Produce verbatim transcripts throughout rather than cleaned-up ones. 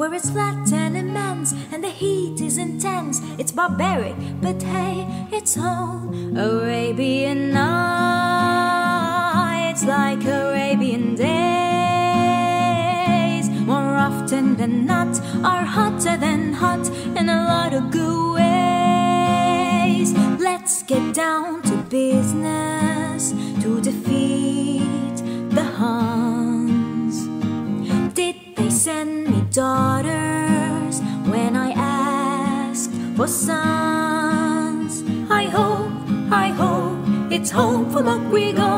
where it's flat and immense and the heat is intense. It's barbaric, but hey, it's home. Arabian nights, like Arabian days, more often than not, are hotter than hot in a lot of good ways. Let's get down to business, to defeat the Huns. Did they send me daughters when I asked for sons? I hope, I hope, it's home from up we go.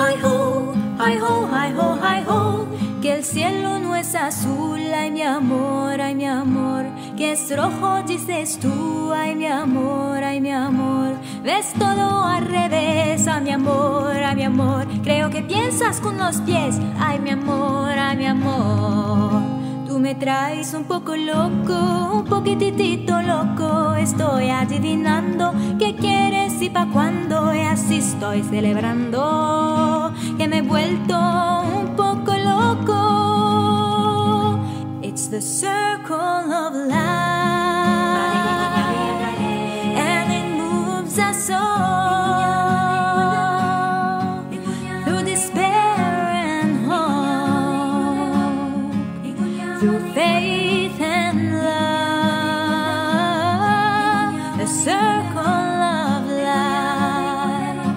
Hi ho, hi ho, hi ho, hi ho, que el cielo no es azul, ay mi amor, ay mi amor, que es rojo dices tú, ay mi amor, ay mi amor, ves todo al revés, ay mi amor, ay mi amor, creo que piensas con los pies, ay mi amor, ay mi amor, tú me traes un poco loco, un poquitito loco, estoy adivinando qué quieres y pa' cuándo, y así estoy celebrando que me he vuelto un poco loco. It's the circle of life and it moves us all through despair and hope, through faith and love. The circle of life.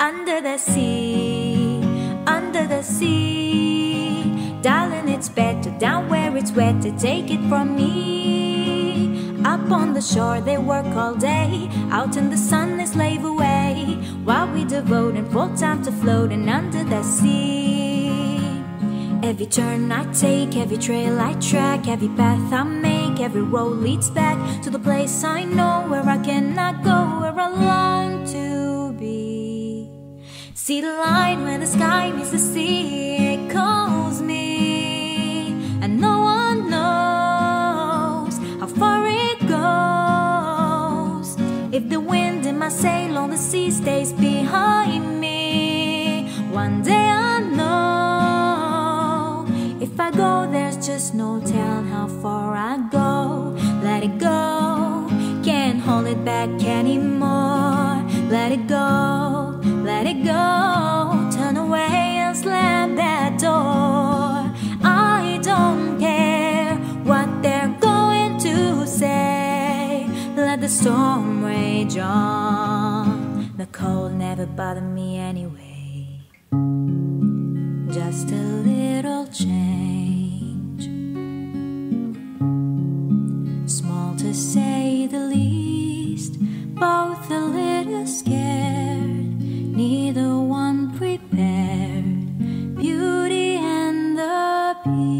Under the sea, under the sea, darling, it's better down where it's wetter, take it from me. Up on the shore they work all day, out in the sun they slave away, while we devote and full time to floating under the sea. Every turn I take, every trail I track, every path I make, every road leads back to the place I know, where I cannot go, where I long to be. See the line where the sky meets the sea, it calls me, and no one knows how far it goes. If the wind in my sail on the sea stays behind me, one day I know. If I go, there's just no telling how far I go. Let it go, can't hold it back anymore. Let it go, let it go, turn away and slam that door. The storm rage on, the cold never bothered me anyway. Just a little change, small to say the least, both a little scared, neither one prepared. Beauty and the Beast.